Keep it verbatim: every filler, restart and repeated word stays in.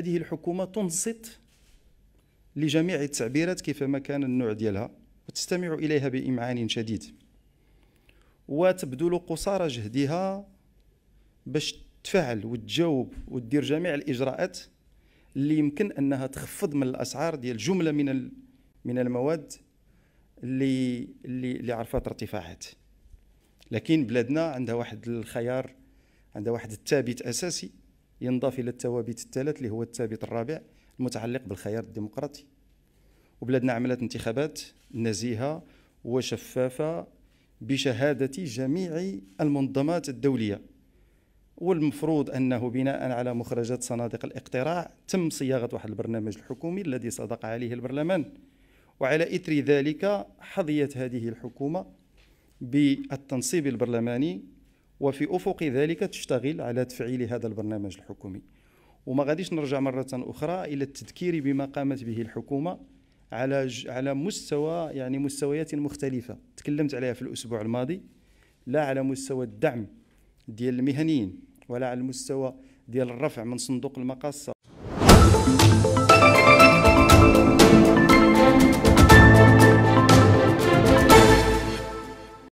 هذه الحكومه تنصت لجميع التعبيرات كيفما كان النوع ديالها وتستمع اليها بامعان شديد، وتبذل قصارى جهدها باش تفعل وتجاوب وتدير جميع الاجراءات اللي يمكن انها تخفض من الاسعار ديال جمله من من المواد اللي اللي اللي عرفت ارتفاعات. لكن بلادنا عندها واحد الخيار، عندها واحد الثابت اساسي ينضاف الى الثوابت الثلاث اللي هو الثابت الرابع المتعلق بالخيار الديمقراطي. وبلادنا عملت انتخابات نزيهه وشفافه بشهاده جميع المنظمات الدوليه، والمفروض انه بناء على مخرجات صناديق الاقتراع تم صياغه واحد البرنامج الحكومي الذي صدق عليه البرلمان، وعلى اثر ذلك حظيت هذه الحكومه بالتنصيب البرلماني، وفي افق ذلك تشتغل على تفعيل هذا البرنامج الحكومي. وما غاديش نرجع مره اخرى الى التذكير بما قامت به الحكومه على على مستوى يعني مستويات مختلفه تكلمت عليها في الاسبوع الماضي، لا على مستوى الدعم ديال المهنيين ولا على المستوى ديال الرفع من صندوق المقاصه.